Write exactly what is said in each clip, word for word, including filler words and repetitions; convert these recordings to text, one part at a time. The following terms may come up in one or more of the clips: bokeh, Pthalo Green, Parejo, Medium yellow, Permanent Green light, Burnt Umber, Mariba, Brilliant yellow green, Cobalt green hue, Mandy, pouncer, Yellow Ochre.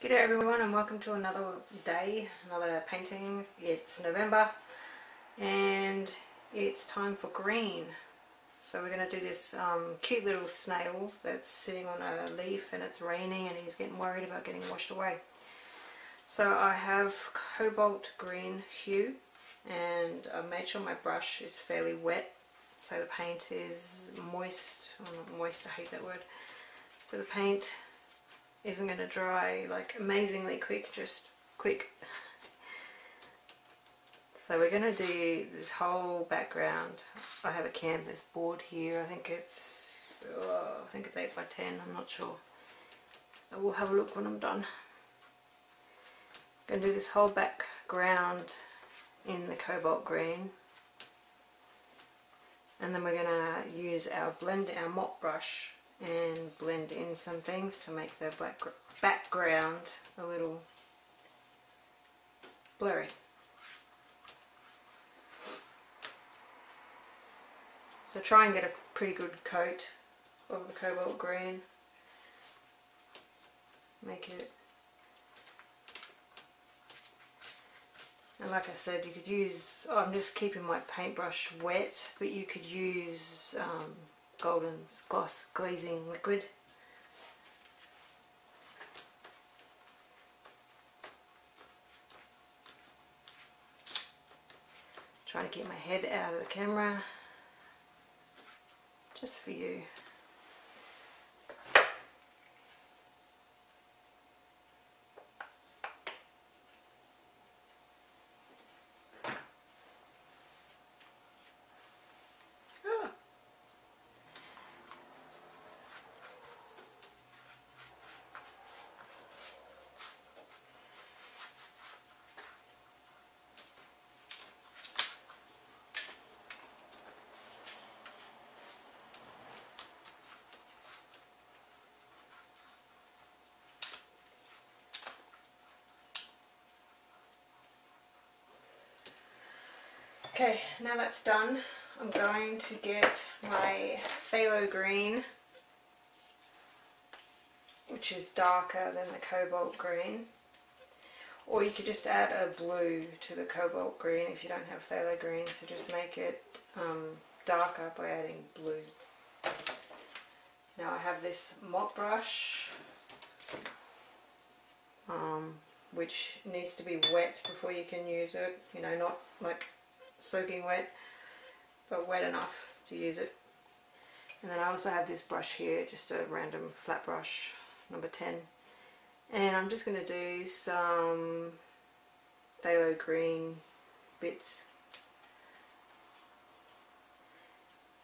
G'day everyone and welcome to another day, another painting. It's November and it's time for green. So we're going to do this um, cute little snail that's sitting on a leaf and it's raining and he's getting worried about getting washed away. So I have cobalt green hue and I made sure my brush is fairly wet so the paint is moist. Oh, not moist, I hate that word. So the paint isn't going to dry like amazingly quick, just quick. So we're going to do this whole background. I have a canvas board here. I think it's oh, I think it's eight by ten, I'm not sure. I will have a look when I'm done. I'm going to do this whole background in the cobalt green and then we're going to use our blend, our mop brush, and blend in some things to make the black background a little blurry. So try and get a pretty good coat of the cobalt green. Make it, and like I said, you could use, oh, I'm just keeping my paintbrush wet, but you could use um, Golden's gloss glazing liquid. Trying to keep my head out of the camera just for you. Okay, now that's done, I'm going to get my phthalo green, which is darker than the cobalt green, or you could just add a blue to the cobalt green if you don't have phthalo green, so just make it um, darker by adding blue. Now I have this mop brush, um, which needs to be wet before you can use it, you know, not like soaking wet, but wet enough to use it. And then I also have this brush here, just a random flat brush, number ten, and I'm just going to do some phthalo green bits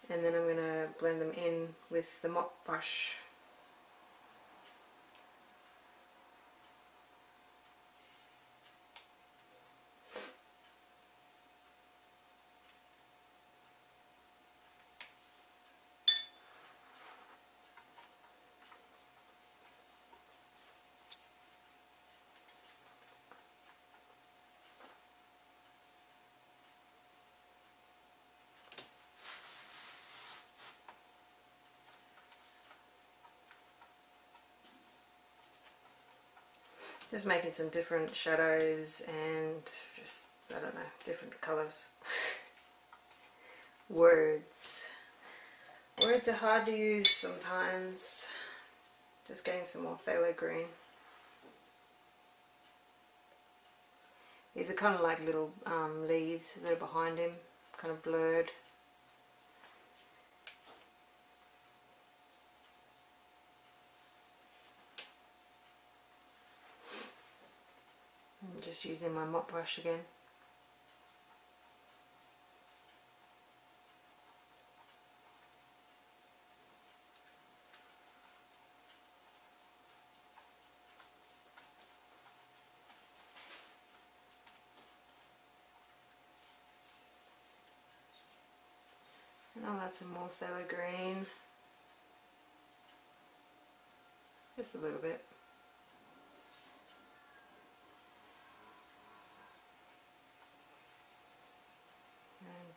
and then I'm going to blend them in with the mop brush. Just making some different shadows and just, I don't know, different colours. Words. Words are hard to use sometimes. Just getting some more phthalo green. These are kind of like little um, leaves that are behind him, kind of blurred. Just using my mop brush again. And I'll add some more phthalo green. Just a little bit.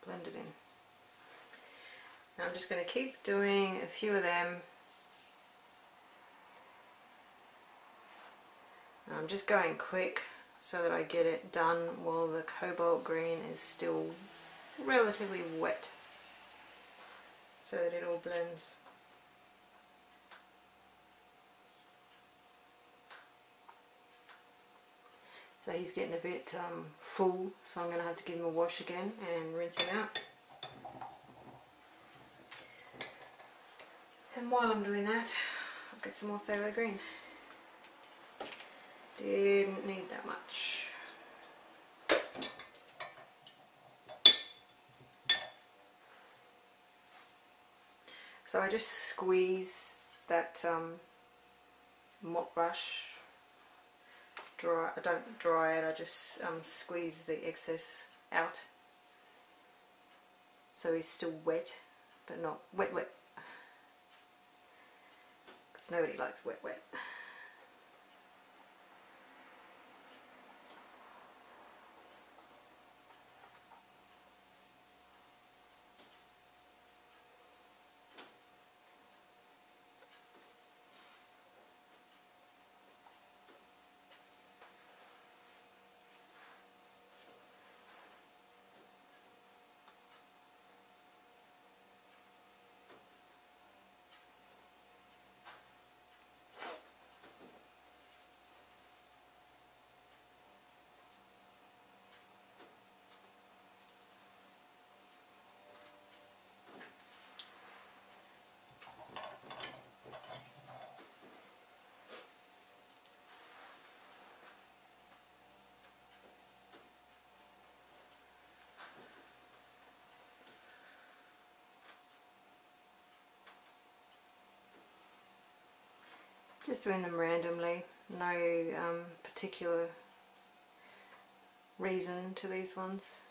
Blend it in. Now I'm just going to keep doing a few of them. I'm just going quick so that I get it done while the cobalt green is still relatively wet, so that it all blends. So he's getting a bit um, full, so I'm going to have to give him a wash again and rinse him out. And while I'm doing that, I'll get some more phthalo green. Didn't need that much. So I just squeeze that um, mop brush dry. I don't dry it, I just um, squeeze the excess out. So he's still wet, but not wet wet. Because nobody likes wet wet. Just doing them randomly, no um, particular reason to these ones.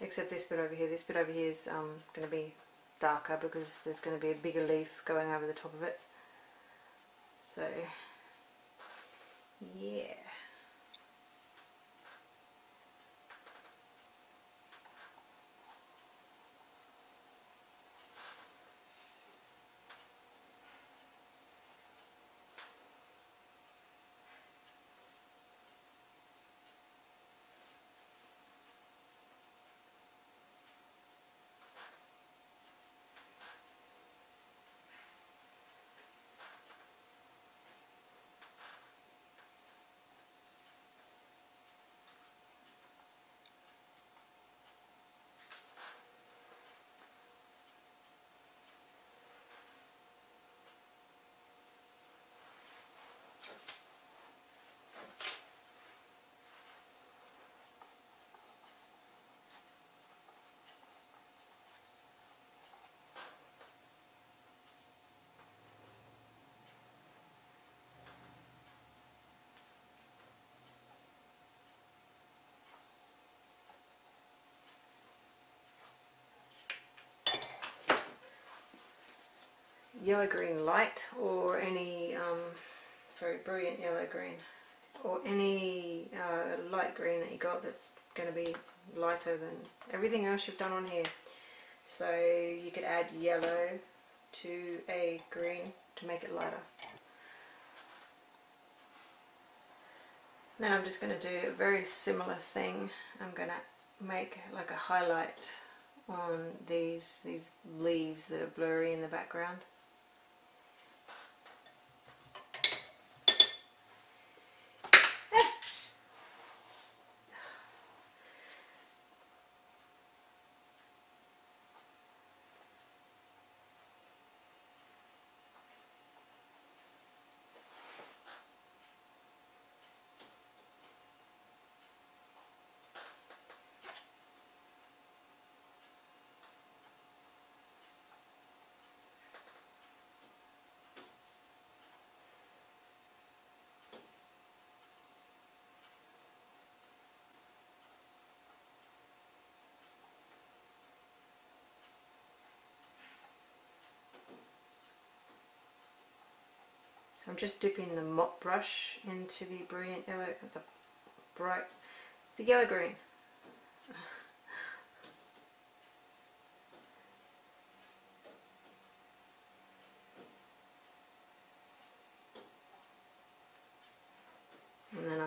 Except this bit over here. This bit over here is um, going to be darker because there's going to be a bigger leaf going over the top of it. So, yeah. Yellow green light, or any um, sorry, brilliant yellow green, or any uh, light green that you got that's going to be lighter than everything else you've done on here. So you could add yellow to a green to make it lighter. Then I'm just going to do a very similar thing. I'm going to make like a highlight on these these leaves that are blurry in the background. I'm just dipping the mop brush into the brilliant yellow, the bright, the yellow green.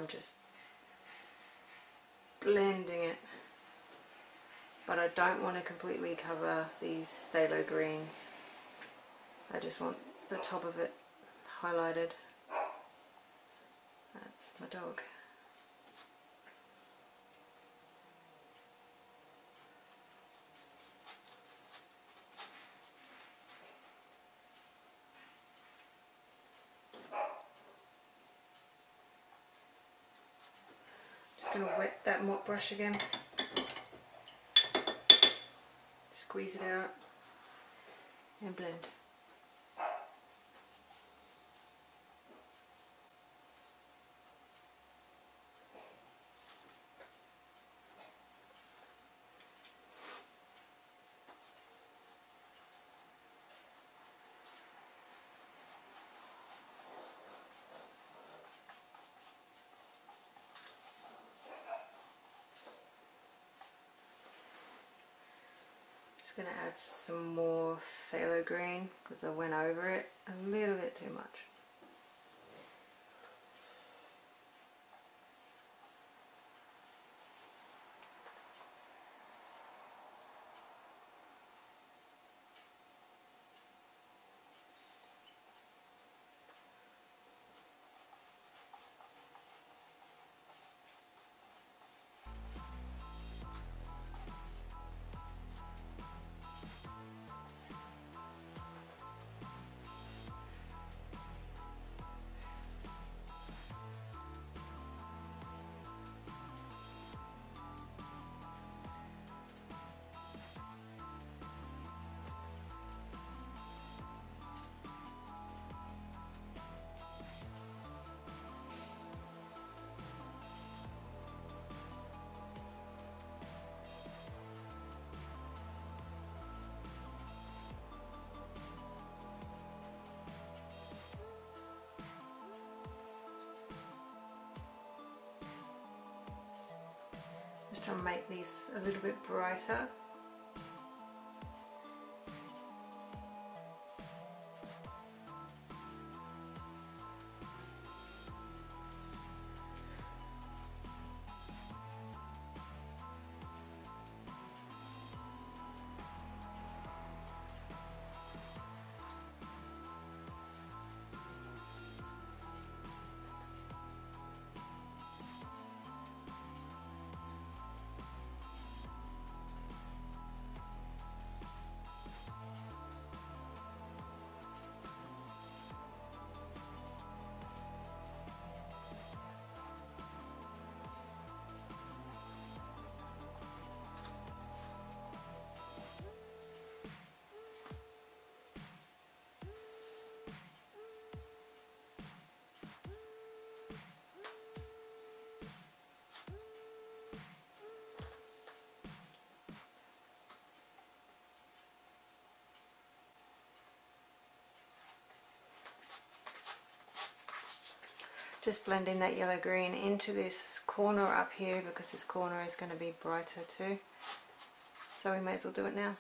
I'm just blending it, but I don't want to completely cover these phthalo greens. I just want the top of it highlighted. That's my dog. I'm going to wet that mop brush again, squeeze it out and blend. I'm just going to add some more phthalo green because I went over it a little bit too much. Just trying to make these a little bit brighter. Just blending that yellow green into this corner up here because this corner is going to be brighter too. So we may as well do it now.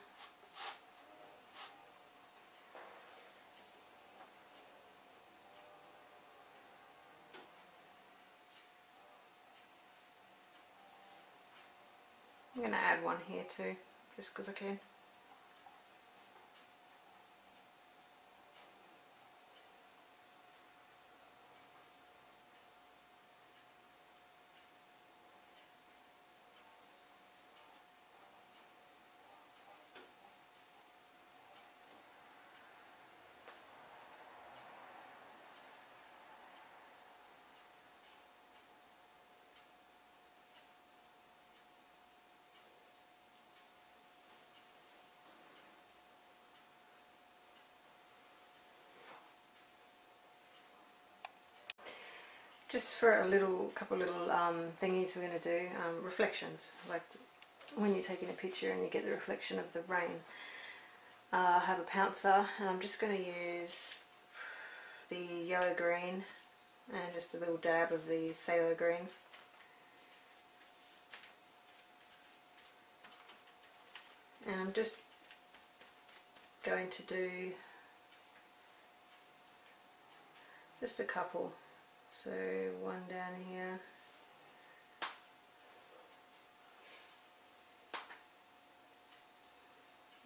I'm going to add one here too, just because I can. Just for a little couple little um, thingies we're going to do, um, reflections, like when you're taking a picture and you get the reflection of the rain. Uh, I have a pouncer and I'm just going to use the yellow green and just a little dab of the phthalo green. And I'm just going to do just a couple. So one down here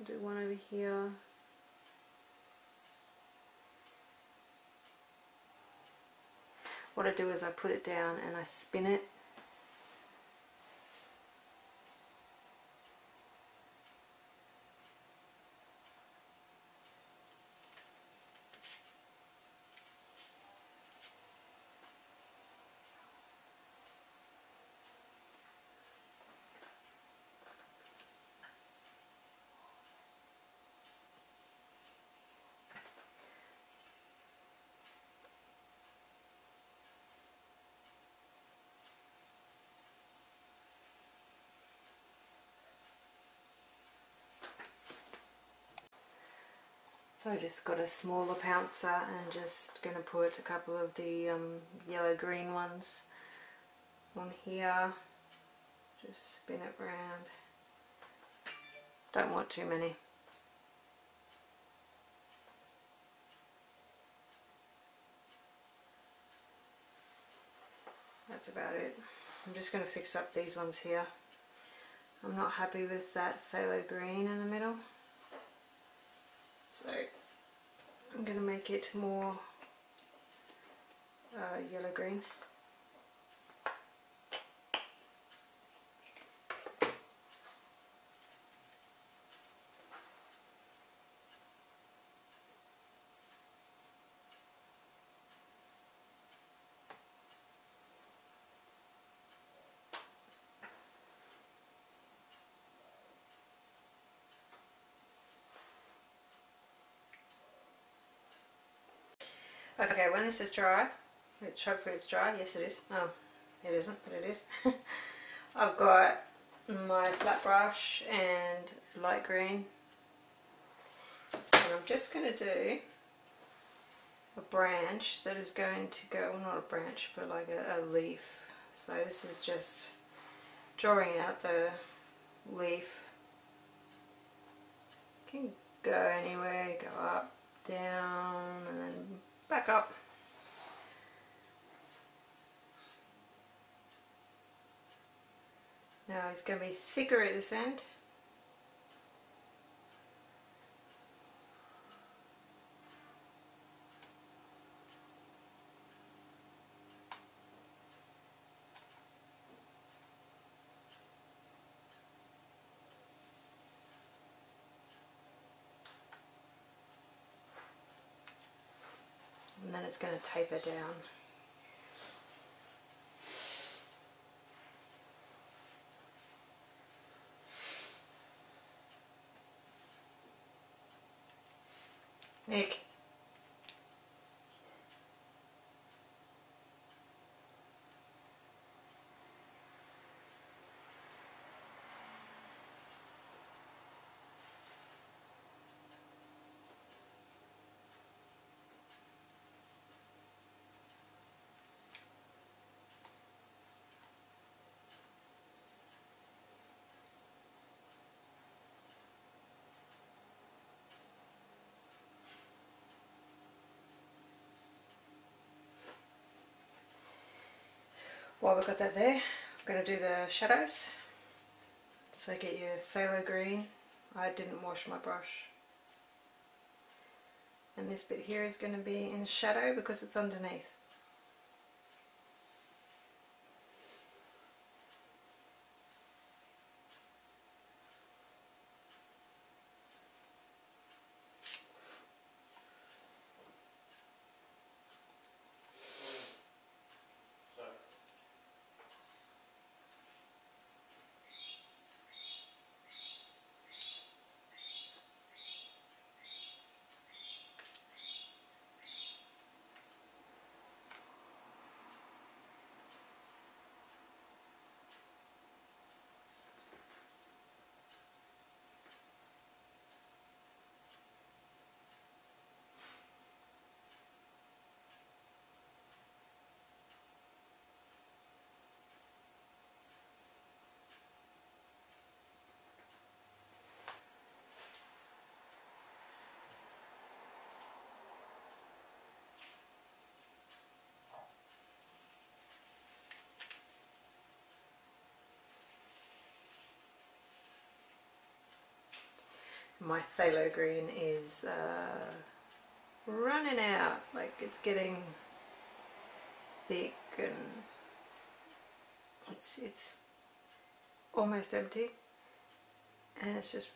I'll do one over here. What I do is I put it down and I spin it. So I just got a smaller pouncer and just going to put a couple of the um, yellow-green ones on here. Just spin it round. Don't want too many. That's about it. I'm just going to fix up these ones here. I'm not happy with that phthalo green in the middle. So I'm going to make it more uh, yellow-green. Okay, when this is dry, which hopefully it's dry, yes it is, oh, it isn't, but it is. I've got my flat brush and light green, and I'm just going to do a branch that is going to go, well, not a branch, but like a, a leaf. So this is just drawing out the leaf. You can go anywhere, go up, down, and then back up. Now it's going to be thicker at this end. And then it's going to taper down. Nick. While we've got that there, I'm going to do the shadows. So get your phthalo green. I didn't wash my brush. And this bit here is going to be in shadow because it's underneath. my phthalo green is uh, running out, like it's getting thick and it's, it's almost empty, and it's just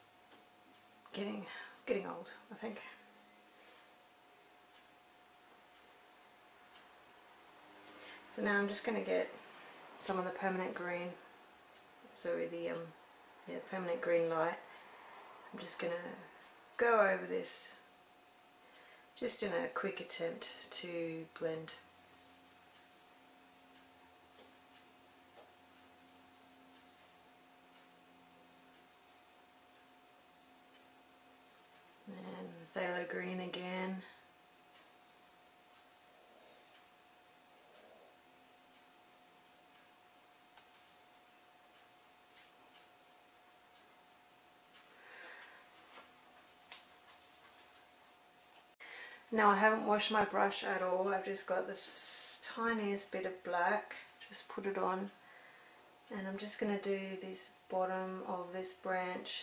getting getting old, I think. So now I'm just going to get some of the permanent green, sorry, the um, yeah, permanent green light. I'm just going to go over this just in a quick attempt to blend. And phthalo green again. Now I haven't washed my brush at all, I've just got this tiniest bit of black, just put it on, and I'm just going to do this bottom of this branch,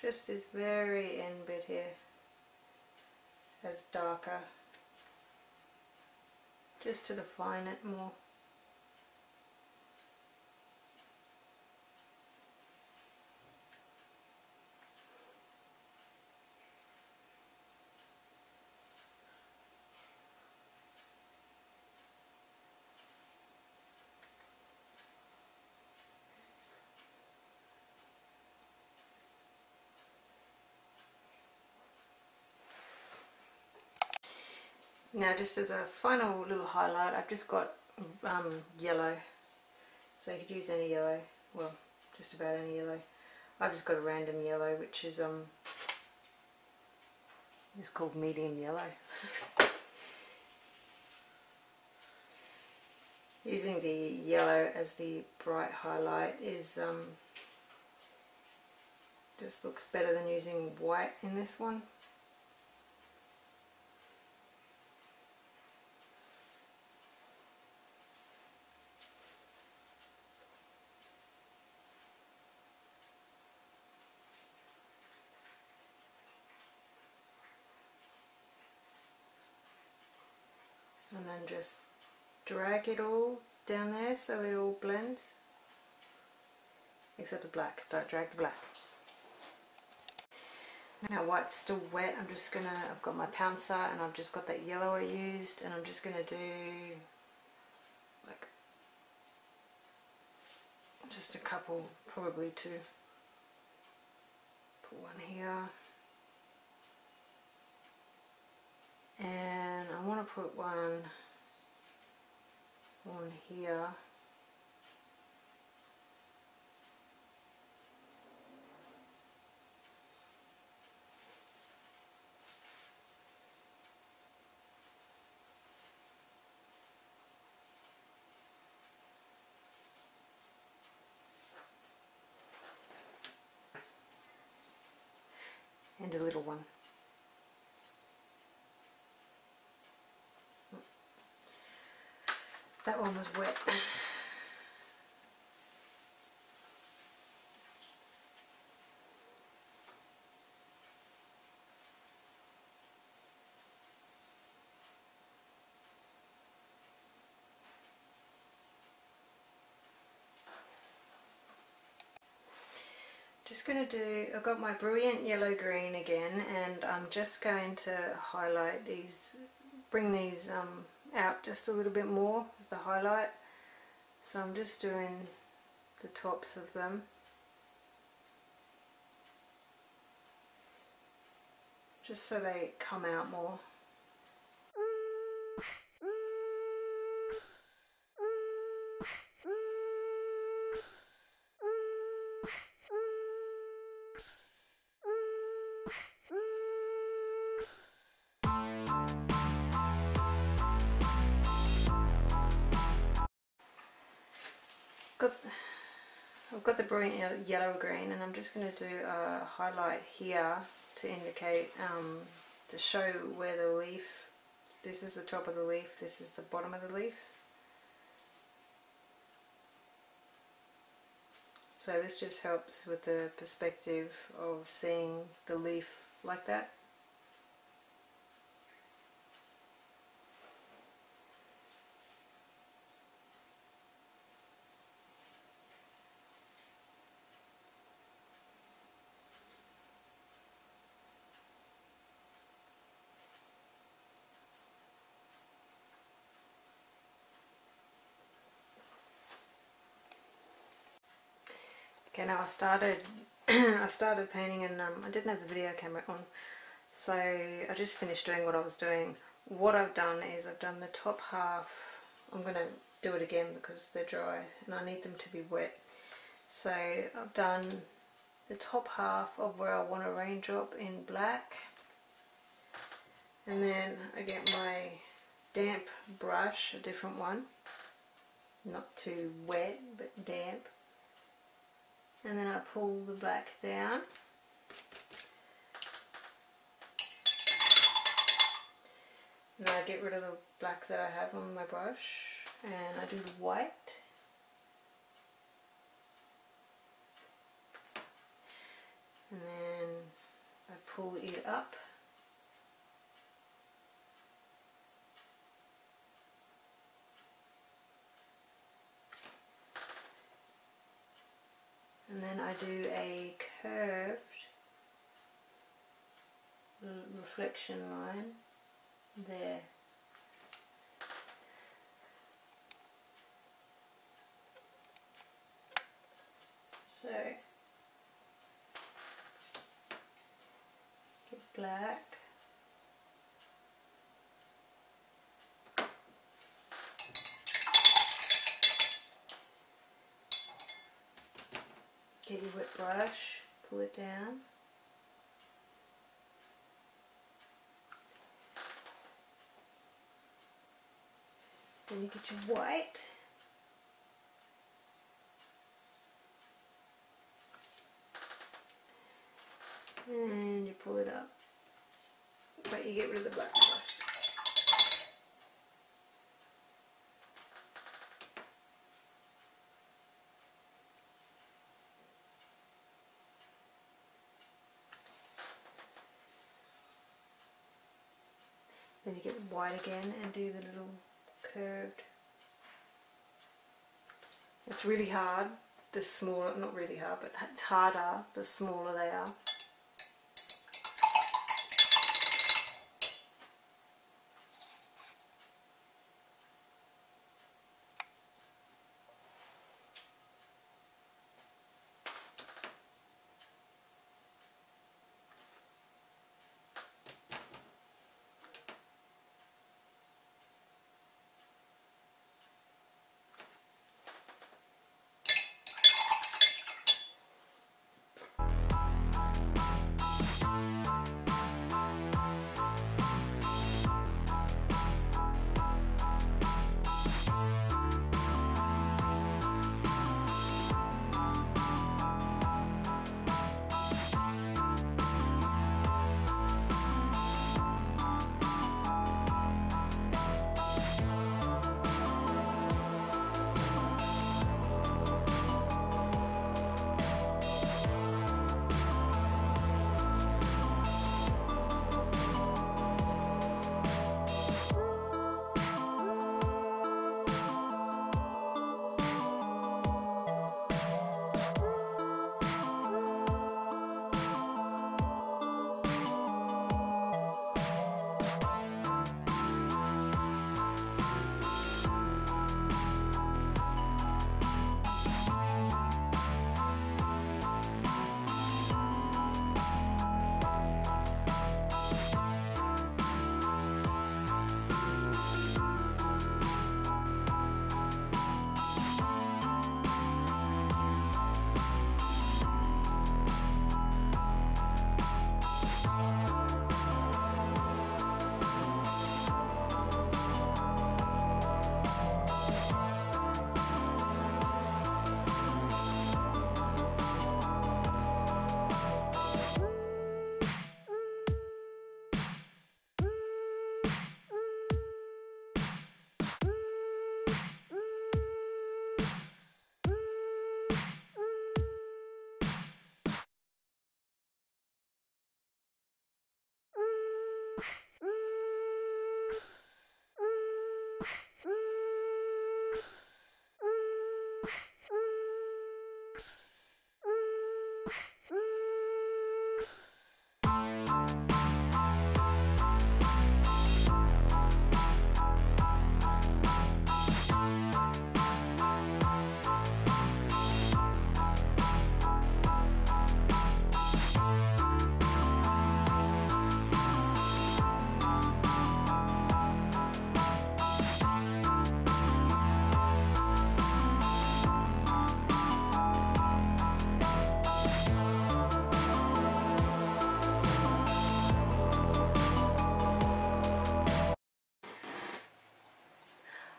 just this very end bit here, as darker, just to define it more. Now just as a final little highlight, I've just got um, yellow, so you could use any yellow, well just about any yellow. I've just got a random yellow which is um, it's called medium yellow. Using the yellow as the bright highlight is um, just looks better than using white in this one. And then just drag it all down there so it all blends. Except the black, don't drag the black. Now white's still wet, I'm just gonna, I've got my pouncer and I've just got that yellow I used, and I'm just gonna do like just a couple, probably two. Put one here. And I want to put one on here. And a little one. That one was wet. Just going to do, I've got my brilliant yellow green again, and I'm just going to highlight these, bring these um, out just a little bit more as the highlight. So I'm just doing the tops of them, just so they come out more. I've got the brilliant yellow green, and I'm just going to do a highlight here to indicate, um, to show where the leaf, this is the top of the leaf, this is the bottom of the leaf. So this just helps with the perspective of seeing the leaf like that. Okay, now I started I started painting and um, I didn't have the video camera on, so I just finished doing what I was doing. What I've done is I've done the top half. I'm going to do it again because they're dry and I need them to be wet. So I've done the top half of where I want a raindrop in black, and then I get my damp brush, a different one, not too wet but damp. And then I pull the black down. And I get rid of the black that I have on my brush. And I do the white. And then I pull it up. And then I do a curved reflection line there. So, get black. Get your wet brush, pull it down. Then you get your white. And you pull it up. But you get rid of the black first. Then you get the white again and do the little curved. It's really hard, the smaller, not really hard, but it's harder the smaller they are. Bye.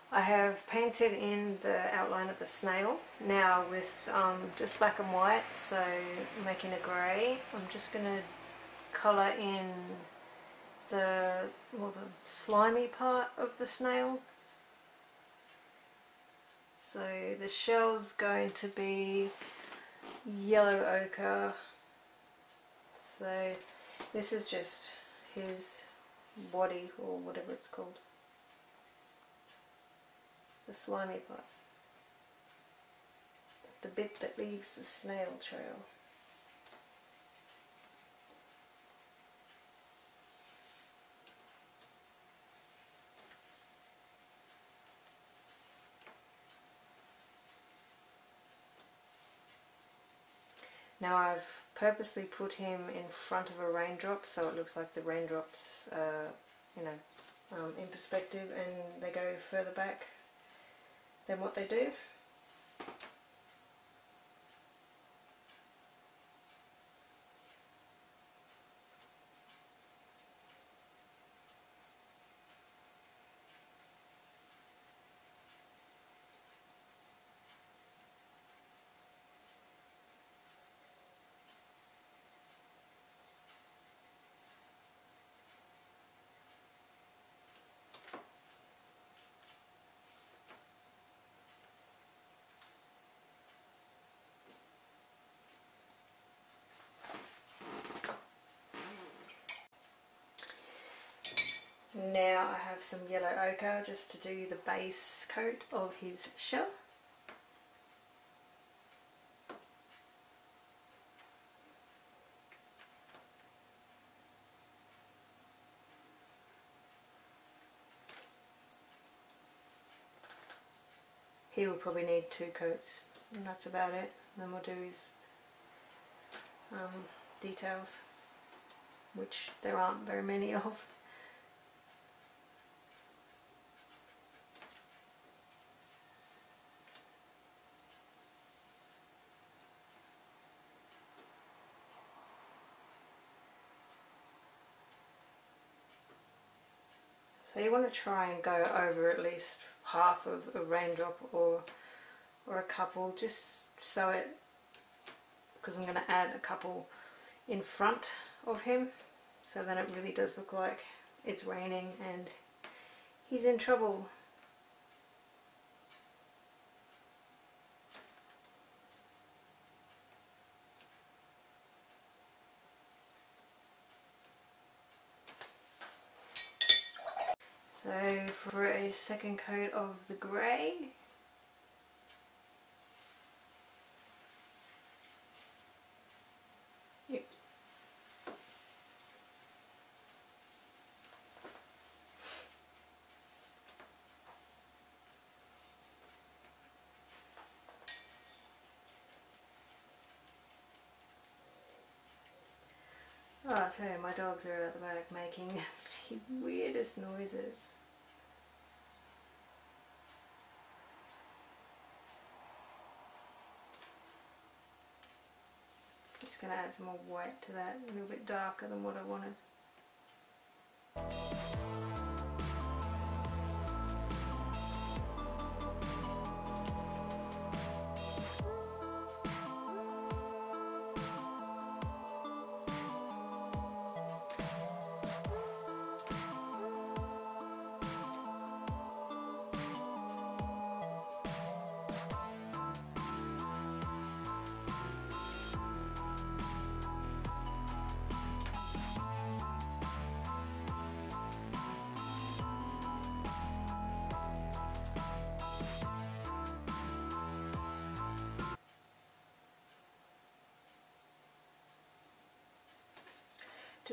I have painted in the outline of the snail now with um, just black and white, so making a grey. I'm just going to colour in the, well, the slimy part of the snail. So the shell's going to be yellow ochre. So this is just his body, or whatever it's called. The slimy part, the bit that leaves the snail trail. Now I've purposely put him in front of a raindrop so it looks like the raindrops are, you know, um, in perspective and they go further back than what they do. Now I have some yellow ochre just to do the base coat of his shell. He will probably need two coats and that's about it. Then we'll do his um, details, which there aren't very many of. So you want to try and go over at least half of a raindrop or or a couple, just so it, because I'm going to add a couple in front of him, so then it really does look like it's raining and he's in trouble. So for a second coat of the grey, oops. Oh, I tell you, my dogs are out the back making the weirdest noises. Just going to add some more white to that, a little bit darker than what I wanted.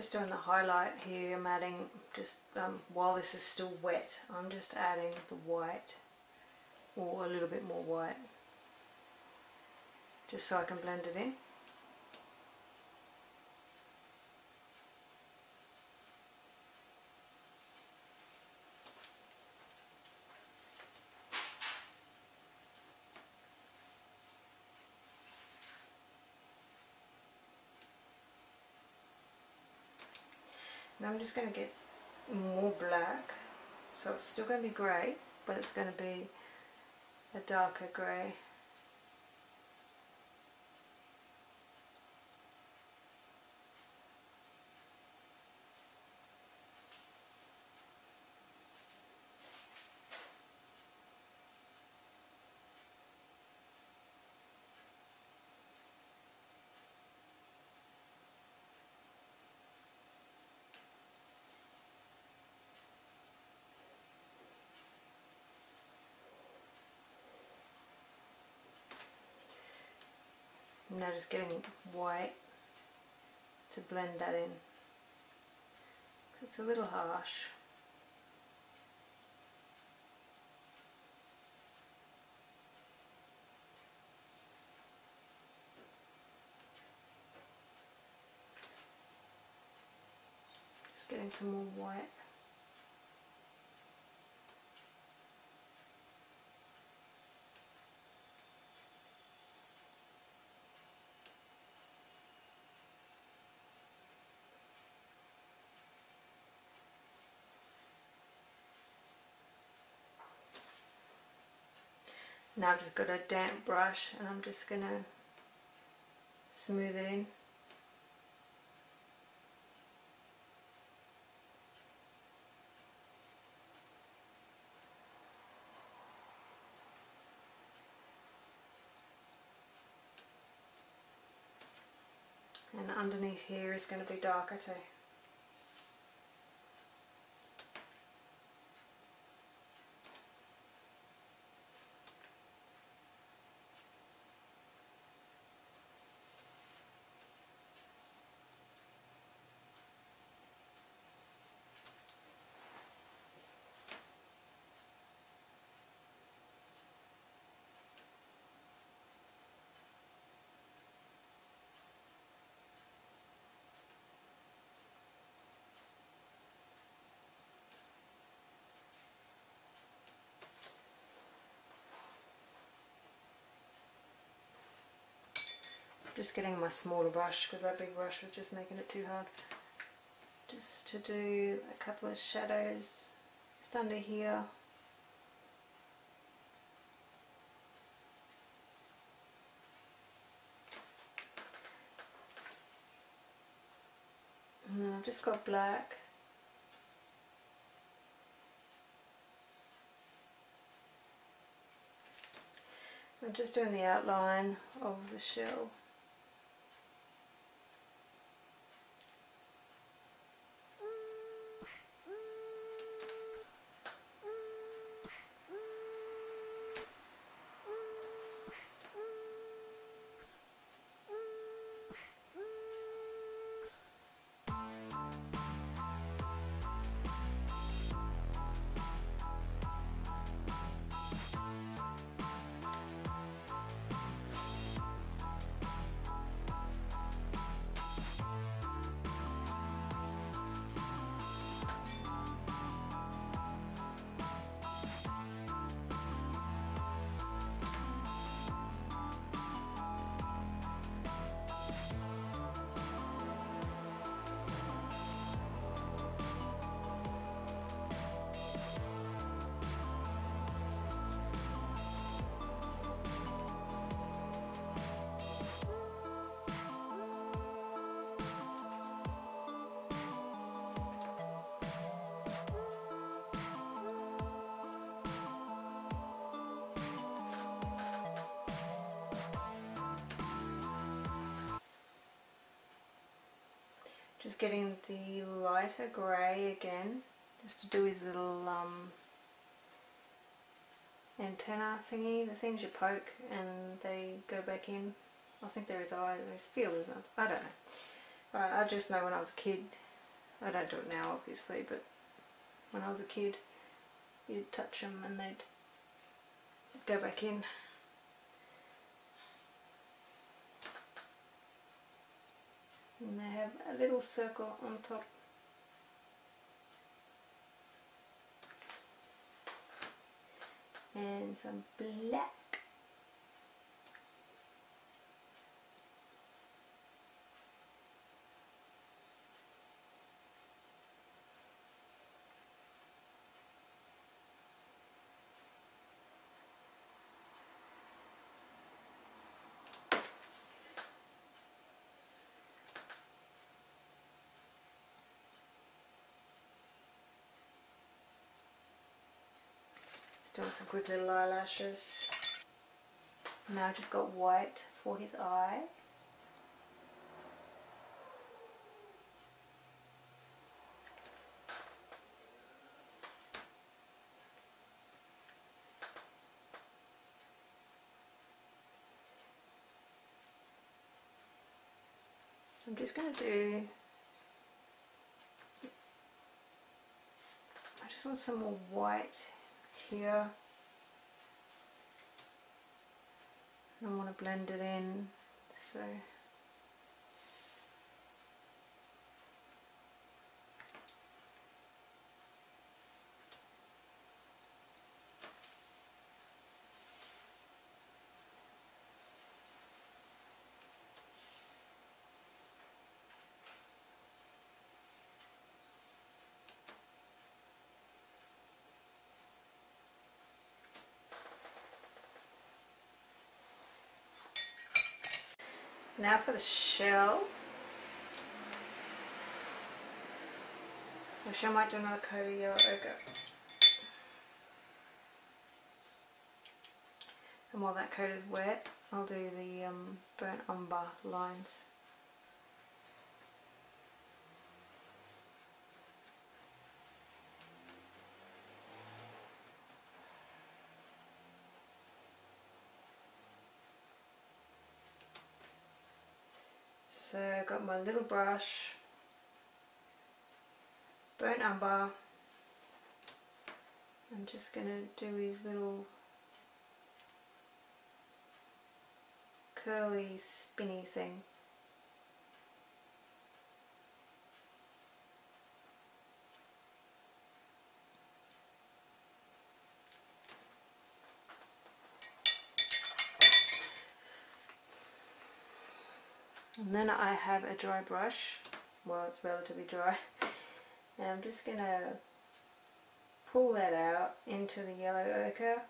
just doing the highlight here. I'm adding just um, while this is still wet, I'm just adding the white, or a little bit more white, just so I can blend it in. And I'm just going to get more black, so it's still going to be grey, but it's going to be a darker grey. Now just getting white to blend that in. It's a little harsh. Just getting some more white. Now I've just got a damp brush and I'm just going to smooth it in. And underneath here is going to be darker too. Just getting my smaller brush because that big brush was just making it too hard. Just to do a couple of shadows just under here. And I've just got black. I'm just doing the outline of the shell. Just getting the lighter grey again, just to do his little um, antenna thingy, the things you poke and they go back in. I think they're his eyes, his feelers, I don't know. Right, I just know when I was a kid I don't do it now obviously, but when I was a kid you'd touch them and they'd go back in. And they have a little circle on top. And some black. Doing some good little eyelashes. Now I've just got white for his eye. I'm just going to do... I just want some more white here. I want to blend it in, so now for the shell. I wish I might do another coat of yellow ochre. And while that coat is wet, I'll do the um, burnt umber lines. So I got my little brush, burnt umber. I'm just gonna do these little curly spinny thing. And then I have a dry brush, well it's relatively dry, and I'm just going to pull that out into the yellow ochre.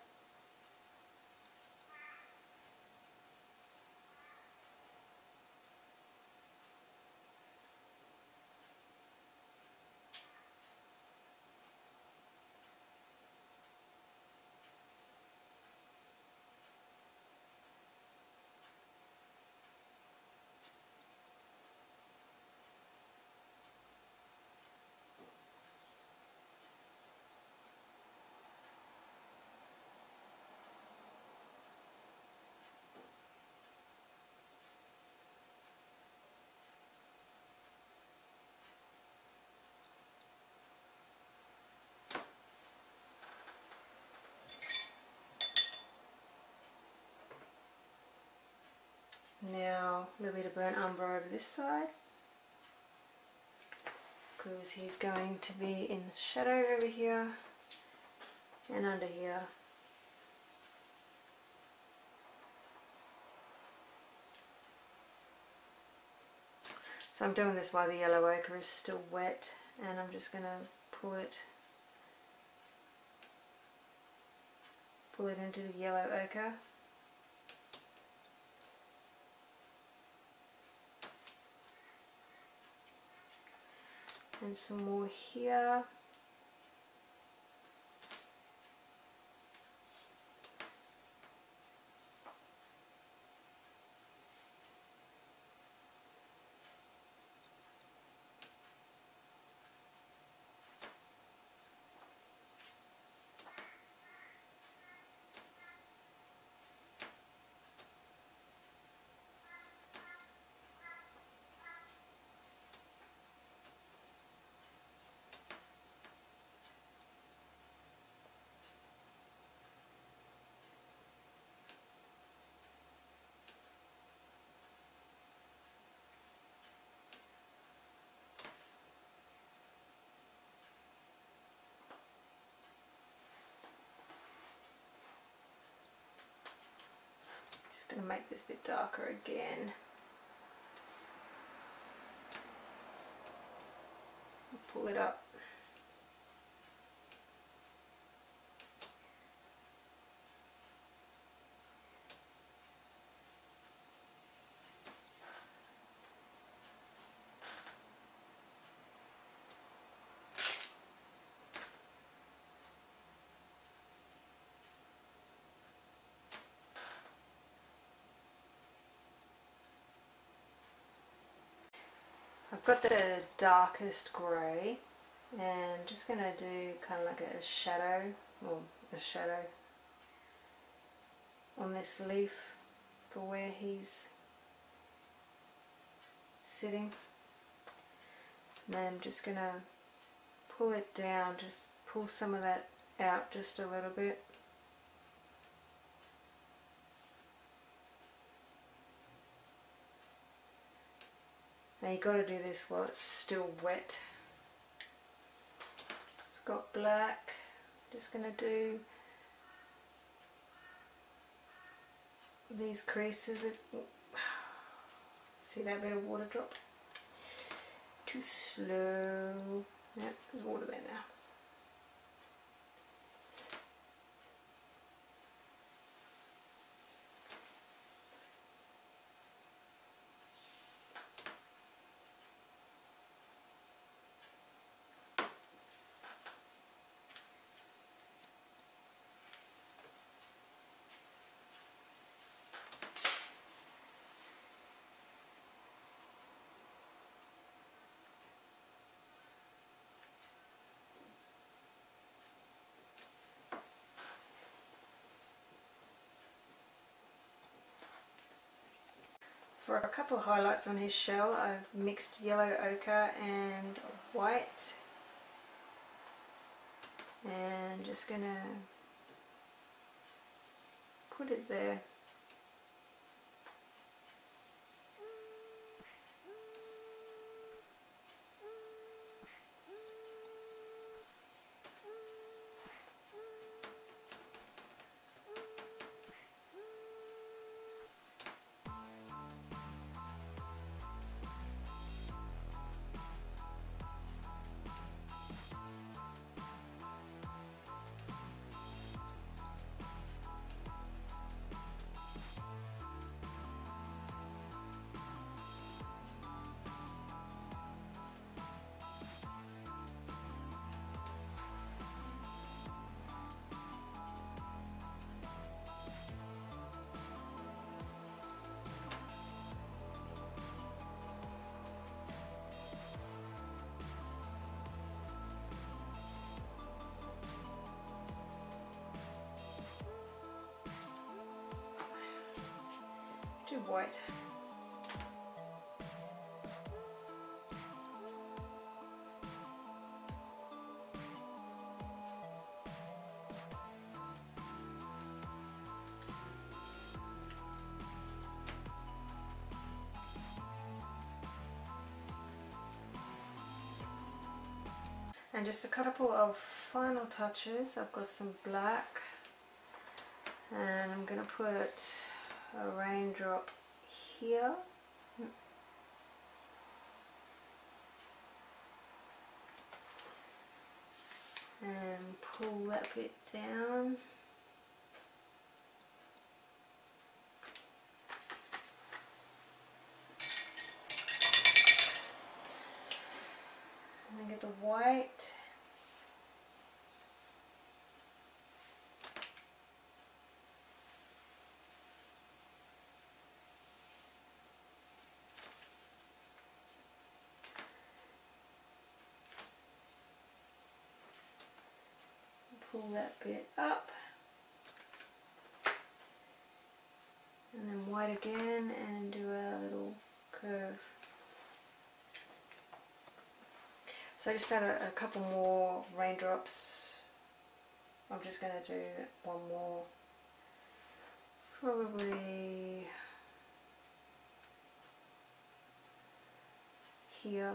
Now a little bit of burnt umber over this side because he's going to be in the shadow over here and under here. So I'm doing this while the yellow ochre is still wet, and I'm just going to pull it, pull it into the yellow ochre. And some more here. can make this a bit darker again. Pull it up. I've got the darkest grey and I'm just going to do kind of like a shadow, or a shadow on this leaf for where he's sitting. And then I'm just going to pull it down, just pull some of that out just a little bit. Now you've got to do this while it's still wet. It's got black. I'm just going to do these creases. See that bit of water drop? Too slow. Yep, there's water there now. For a couple of highlights on his shell, I've mixed yellow ochre and white. And just gonna put it there. White. And just a couple of final touches. I've got some black and I'm going to put a raindrop here, and pull that bit down. And then get the white. Pull that bit up and then white again and do a little curve. So I just add a, a couple more raindrops. I'm just going to do one more, probably here.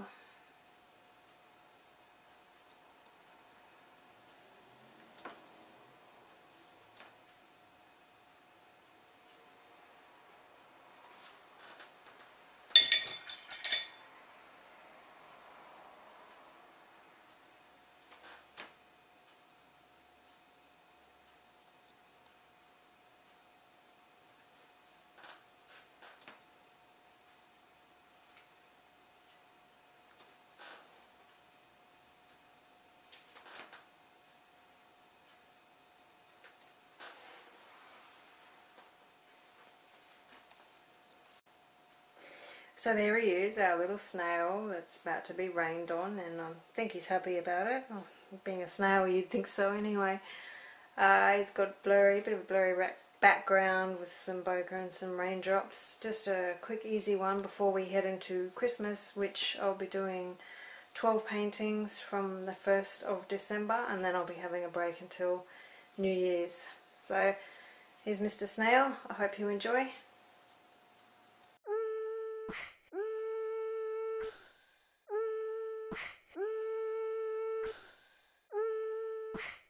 So there he is, our little snail that's about to be rained on, and I think he's happy about it. Oh, being a snail, you'd think so anyway. Uh, he's got blurry, bit of a blurry background with some bokeh and some raindrops. Just a quick easy one before we head into Christmas, which I'll be doing twelve paintings from the first of December, and then I'll be having a break until New Year's. So here's Mister Snail, I hope you enjoy.